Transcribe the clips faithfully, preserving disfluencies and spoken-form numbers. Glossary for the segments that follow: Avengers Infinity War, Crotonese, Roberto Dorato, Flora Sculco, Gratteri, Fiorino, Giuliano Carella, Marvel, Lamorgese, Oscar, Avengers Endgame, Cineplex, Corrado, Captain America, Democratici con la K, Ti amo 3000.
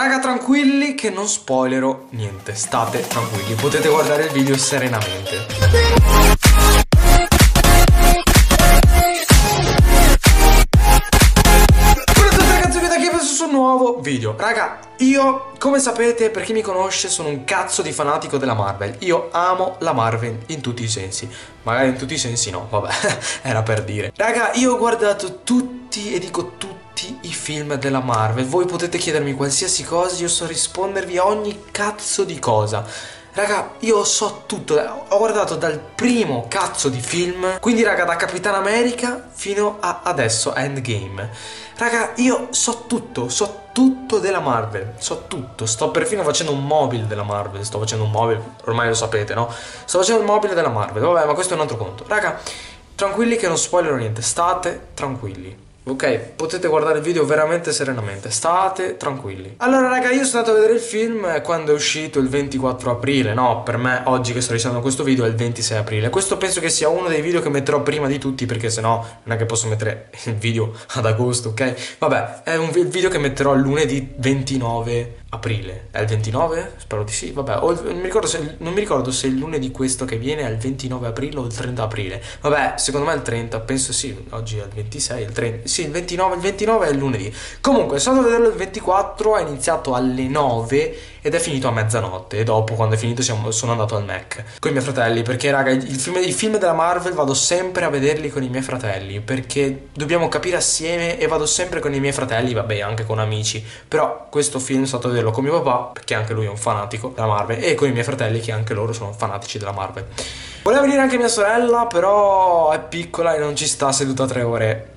Raga, tranquilli che non spoilerò niente, state tranquilli, potete guardare il video serenamente. Video. Raga, io, come sapete, per chi mi conosce, sono un cazzo di fanatico della Marvel. Io amo la Marvel in tutti i sensi. Magari in tutti i sensi no, vabbè, era per dire. Raga, io ho guardato tutti, e dico tutti, i film della Marvel. Voi potete chiedermi qualsiasi cosa, io so rispondervi a ogni cazzo di cosa. Raga, io so tutto, ho guardato dal primo cazzo di film, quindi raga, da Captain America fino a adesso, Endgame. Raga, io so tutto, so tutto della Marvel, so tutto, sto perfino facendo un mobile della Marvel, sto facendo un mobile, ormai lo sapete, no? Sto facendo un mobile della Marvel, vabbè, ma questo è un altro conto. Raga, tranquilli che non spoilerò niente, state tranquilli. Ok, potete guardare il video veramente serenamente, state tranquilli. Allora raga, io sono andato a vedere il film quando è uscito il ventiquattro aprile, no, per me oggi che sto registrando questo video è il ventisei aprile. Questo penso che sia uno dei video che metterò prima di tutti, perché sennò non è che posso mettere il video ad agosto, ok? Vabbè, è un video che metterò lunedì ventinove aprile. È il ventinove? Spero di sì, vabbè, o il, non, mi ricordo se, non mi ricordo se il lunedì questo che viene è il ventinove aprile o il trenta aprile. Vabbè, secondo me è il trenta, penso sì, oggi è il ventisei, il trenta... Sì, il ventinove, il ventinove è il lunedì. Comunque, sono andato a vederlo il ventiquattro, è iniziato alle nove ed è finito a mezzanotte. E dopo, quando è finito, siamo, sono andato al Mac con i miei fratelli. Perché, raga, il film, i film della Marvel vado sempre a vederli con i miei fratelli, perché dobbiamo capire assieme e vado sempre con i miei fratelli, vabbè, anche con amici. Però questo film sono stato a vederlo con mio papà, perché anche lui è un fanatico della Marvel, e con i miei fratelli, che anche loro sono fanatici della Marvel. Voleva venire anche mia sorella, però è piccola e non ci sta seduta tre ore.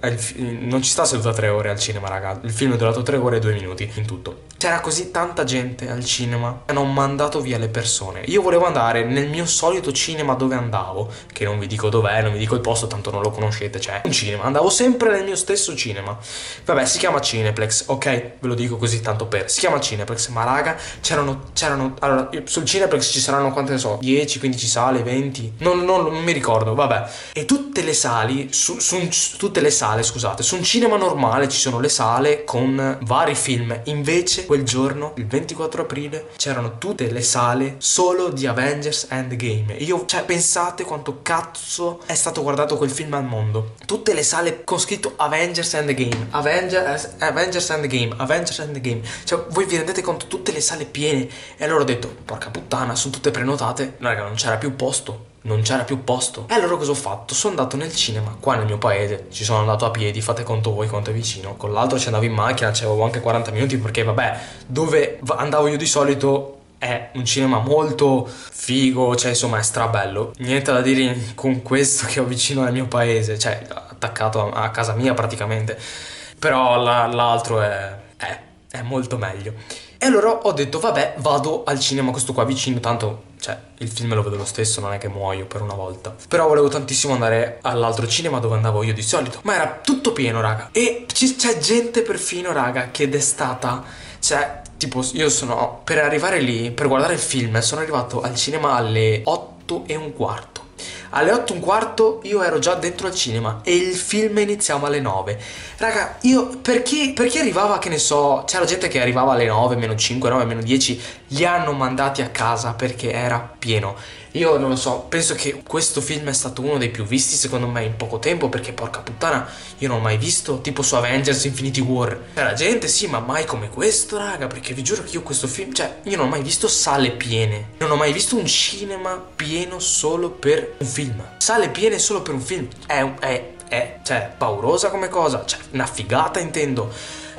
Non ci sta seduta tre ore al cinema, raga. Il film è durato tre ore e due minuti in tutto. C'era così tanta gente al cinema che hanno mandato via le persone. Io volevo andare nel mio solito cinema dove andavo, che non vi dico dov'è, non vi dico il posto, tanto non lo conoscete, cioè un cinema. Andavo sempre nel mio stesso cinema. Vabbè, si chiama Cineplex, ok? Ve lo dico così tanto per. Si chiama Cineplex, ma raga, c'erano... c'erano allora, sul Cineplex ci saranno, quante ne so, dieci, quindici sale, venti... Non, non, non mi ricordo, vabbè. E tutte le sali, su, su, su, tutte le sale, scusate, su un cinema normale ci sono le sale con vari film. Invece quel giorno, il ventiquattro aprile, c'erano tutte le sale solo di Avengers Endgame. Io, cioè, pensate quanto cazzo è stato guardato quel film al mondo. Tutte le sale con scritto Avengers Endgame, Avengers, Avengers Endgame, Avengers Endgame. Cioè, voi vi rendete conto, tutte le sale piene. E allora ho detto, porca puttana, sono tutte prenotate. Raga, non c'era più posto. Non c'era più posto. E allora cosa ho fatto? Sono andato nel cinema, qua nel mio paese. Ci sono andato a piedi, fate conto voi quanto è vicino. Con l'altro ci andavo in macchina, ci avevo anche quaranta minuti, perché vabbè, dove andavo io di solito è un cinema molto figo, cioè insomma è strabello. Niente da dire con questo che ho vicino al mio paese, cioè attaccato a casa mia praticamente. Però l'altro è, è, è molto meglio. E allora ho detto, vabbè, vado al cinema questo qua vicino, tanto, cioè, il film lo vedo lo stesso, non è che muoio per una volta. Però volevo tantissimo andare all'altro cinema dove andavo io di solito, ma era tutto pieno, raga. E c'è gente perfino, raga, che d'estate, cioè, tipo, io sono, per arrivare lì, per guardare il film, sono arrivato al cinema alle otto e un quarto. Alle otto e un quarto io ero già dentro al cinema e il film iniziava alle nove. Raga, io, per chi, per chi arrivava, che ne so, c'era gente che arrivava alle nove, meno cinque, nove, meno dieci, li hanno mandati a casa perché era pieno. Io non lo so, penso che questo film è stato uno dei più visti secondo me in poco tempo, perché porca puttana, io non ho mai visto, tipo su Avengers Infinity War c'era gente, sì, ma mai come questo, raga, perché vi giuro che io questo film, cioè, io non ho mai visto sale piene, non ho mai visto un cinema pieno solo per un film. Sale piene solo per un film è, è, è cioè, paurosa come cosa, cioè, una figata intendo.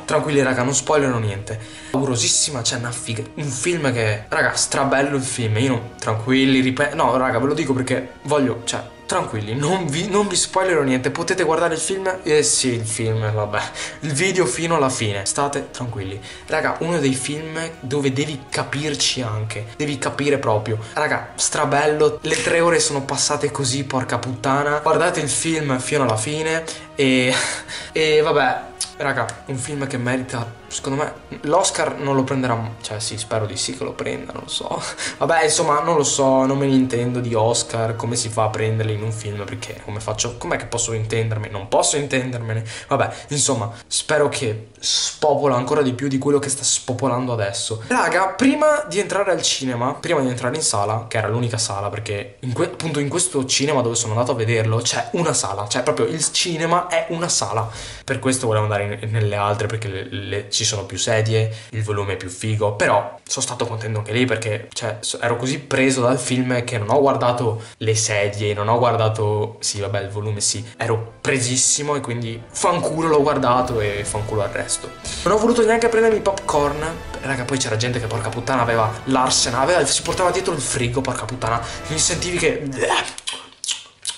Tranquilli raga, non spoilerò niente. Paurosissima, cioè una figa. Un film che, raga, strabello il film. Io non, tranquilli, ripeto, no raga, ve lo dico perché voglio, cioè, tranquilli, non vi, non vi spoilerò niente. Potete guardare il film, eh sì, il film, vabbè, il video fino alla fine. State tranquilli. Raga, uno dei film dove devi capirci anche, devi capire proprio. Raga, strabello, le tre ore sono passate così, porca puttana. Guardate il film fino alla fine. E, e vabbè, Raga, un film che merita, secondo me, l'Oscar non lo prenderà, cioè sì, spero di sì che lo prenda, non lo so. Vabbè, insomma, non lo so, non me ne intendo di Oscar, come si fa a prenderli in un film, perché come faccio, com'è che posso intendermi? Non posso intendermene. Vabbè, insomma, spero che spopola ancora di più di quello che sta spopolando adesso. Raga, prima di entrare al cinema, prima di entrare in sala, che era l'unica sala, perché in appunto in questo cinema dove sono andato a vederlo c'è una sala, cioè proprio il cinema è una sala. Per questo volevo andare in nelle altre, perché le, le, ci sono più sedie, il volume è più figo. Però sono stato contento anche lì, perché cioè, ero così preso dal film che non ho guardato le sedie, non ho guardato, sì vabbè il volume sì, ero presissimo e quindi fanculo l'ho guardato e fanculo al resto. Non ho voluto neanche prendermi i popcorn. Raga, poi c'era gente che porca puttana aveva l'arsenale, si portava dietro il frigo, porca puttana, mi sentivi che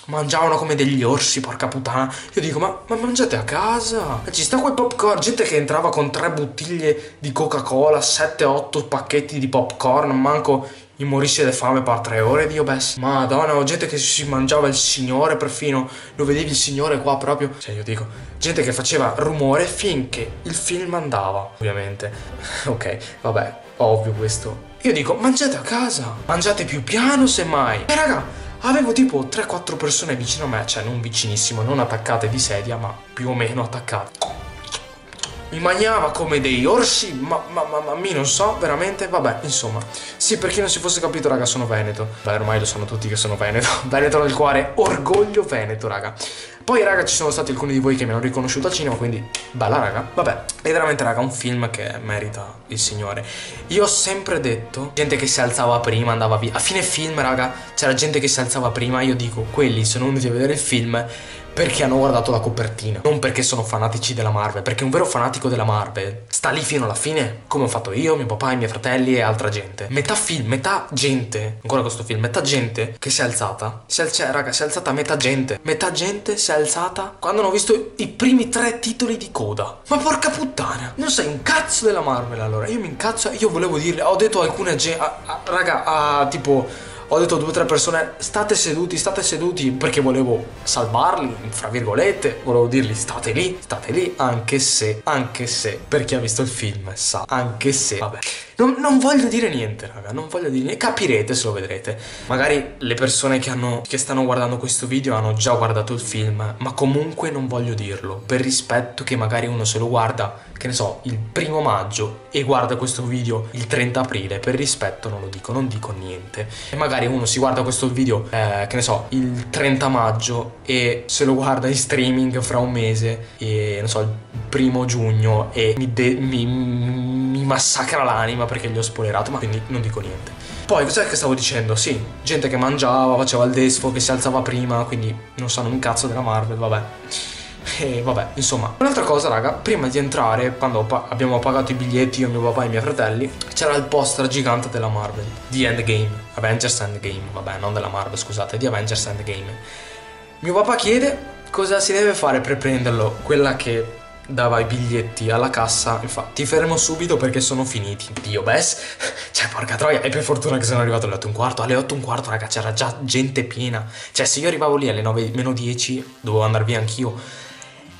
mangiavano come degli orsi, porca puttana. Io dico, ma, ma mangiate a casa. Ci sta quel popcorn. Gente che entrava con tre bottiglie di Coca-Cola, sette otto pacchetti di popcorn, manco gli morisse di fame per tre ore, Dio bess. Madonna, gente che si mangiava il Signore perfino. Lo vedevi il Signore qua proprio. Cioè, io dico, gente che faceva rumore finché il film andava, ovviamente. Ok, vabbè, ovvio questo. Io dico, mangiate a casa, mangiate più piano semmai. E raga, avevo tipo tre quattro persone vicino a me, cioè non vicinissimo, non attaccate di sedia, ma più o meno attaccate. Mi mangiava come dei orsi, ma, ma, ma, ma mi non so, veramente, vabbè, insomma. Sì, per chi non si fosse capito, raga, sono veneto. Beh, ormai lo sanno tutti che sono veneto. Veneto nel cuore, orgoglio veneto, raga. Poi, raga, ci sono stati alcuni di voi che mi hanno riconosciuto al cinema, quindi bella, raga. Vabbè, è veramente, raga, un film che merita il Signore. Io ho sempre detto, gente che si alzava prima, andava via. A fine film, raga, c'era gente che si alzava prima. Io dico, quelli sono venuti a vedere il film perché hanno guardato la copertina, non perché sono fanatici della Marvel. Perché un vero fanatico della Marvel sta lì fino alla fine, come ho fatto io, mio papà, i miei fratelli e altra gente. Metà film, metà gente, ancora questo film, metà gente che si è alzata. Si è, cioè, raga, si è alzata metà gente. Metà gente si è alzata quando hanno visto i primi tre titoli di coda. Ma porca puttana, non sei un cazzo della Marvel allora. Io mi incazzo, io volevo dirle, ho detto alcune gente, raga, a, tipo... ho detto a due o tre persone, state seduti, state seduti, perché volevo salvarli, fra virgolette, volevo dirgli state lì, state lì, anche se, anche se, per chi ha visto il film sa, anche se, vabbè. Non, non voglio dire niente, raga, non voglio dire niente, capirete se lo vedrete. Magari le persone che, hanno, che stanno guardando questo video hanno già guardato il film, ma comunque non voglio dirlo, per rispetto che magari uno se lo guarda, che ne so, il primo maggio e guarda questo video il trenta aprile, per rispetto non lo dico, non dico niente. E magari uno si guarda questo video, eh, che ne so, il trenta maggio e se lo guarda in streaming fra un mese, e non so, il primo giugno e mi, mi, mi massacra l'anima perché gli ho spoilerato, ma quindi non dico niente. Poi cos'è che stavo dicendo? Sì, gente che mangiava, faceva il desfo, che si alzava prima, quindi non sanno un cazzo della Marvel, vabbè. E vabbè, insomma. Un'altra cosa, raga, prima di entrare, quando abbiamo pagato i biglietti, io, mio papà e i miei fratelli, c'era il poster gigante della Marvel, di Endgame, Avengers Endgame, vabbè, non della Marvel, scusate, di Avengers Endgame. Mio papà chiede cosa si deve fare per prenderlo, quella che dava i biglietti alla cassa, infatti, ti fermo subito perché sono finiti. Dio bes, cioè porca troia. E per fortuna che sono arrivato alle otto e un quarto. Alle otto e un quarto, raga, c'era già gente piena. Cioè se io arrivavo lì alle nove meno dieci dovevo andare via anch'io.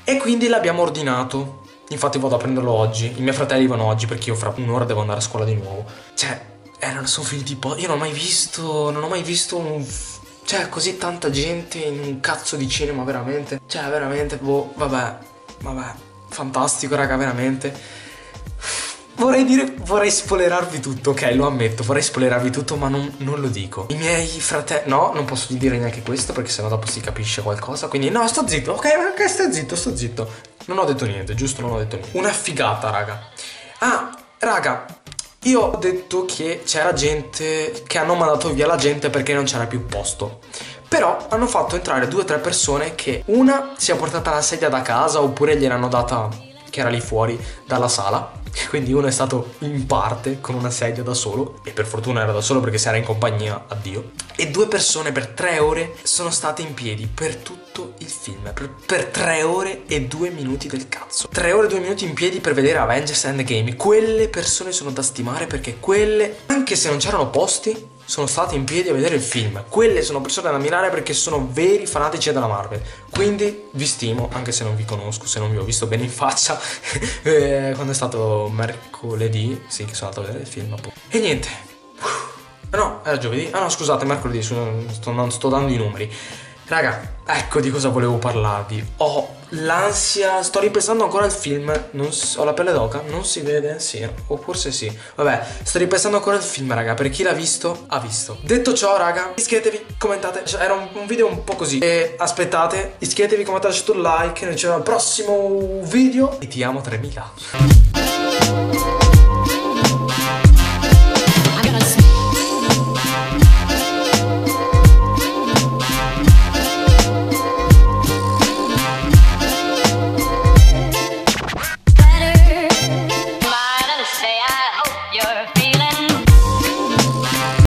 E quindi l'abbiamo ordinato. Infatti vado a prenderlo oggi. I miei fratelli vanno oggi perché io fra un'ora devo andare a scuola di nuovo. Cioè, erano sono finiti po'. Io non ho mai visto, non ho mai visto un... cioè, così tanta gente in un cazzo di cinema, veramente. Cioè, veramente, boh, vabbè, vabbè. Fantastico, raga, veramente. Vorrei dire, vorrei spoilerarvi tutto, ok, lo ammetto, vorrei spoilerarvi tutto, ma non, non lo dico. I miei fratelli, no, non posso dire neanche questo perché sennò dopo si capisce qualcosa, quindi no, sto zitto, ok, ok, sto zitto, sto zitto. Non ho detto niente, giusto, non ho detto niente. Una figata, raga. Ah, raga, io ho detto che c'era gente, che hanno mandato via la gente perché non c'era più posto. Però hanno fatto entrare due o tre persone che una si è portata la sedia da casa oppure gliel'hanno data, che era lì fuori, dalla sala. Quindi uno è stato in parte con una sedia da solo, e per fortuna era da solo perché se era in compagnia, addio. E due persone per tre ore sono state in piedi per tutto il film, per, per tre ore e due minuti del cazzo. Tre ore e due minuti in piedi per vedere Avengers Endgame. Quelle persone sono da stimare perché quelle, anche se non c'erano posti, sono state in piedi a vedere il film. Quelle sono persone da ammirare perché sono veri fanatici della Marvel. Quindi vi stimo, anche se non vi conosco, se non vi ho visto bene in faccia eh, quando è stato mercoledì, sì, che sono andato a vedere il film appunto. E niente, uh, no, era giovedì, ah no scusate, mercoledì, sto, non sto dando i numeri. Raga, ecco di cosa volevo parlarvi. Ho l'ansia, sto ripensando ancora al film, non so, ho la pelle d'oca, non si vede, sì, o forse sì. Vabbè, sto ripensando ancora al film, raga, per chi l'ha visto, ha visto. Detto ciò, raga, iscrivetevi, commentate, cioè, era un, un video un po' così. E aspettate, iscrivetevi, commentate, lasciate un like, noi ci vediamo al prossimo video e ti amo tremila.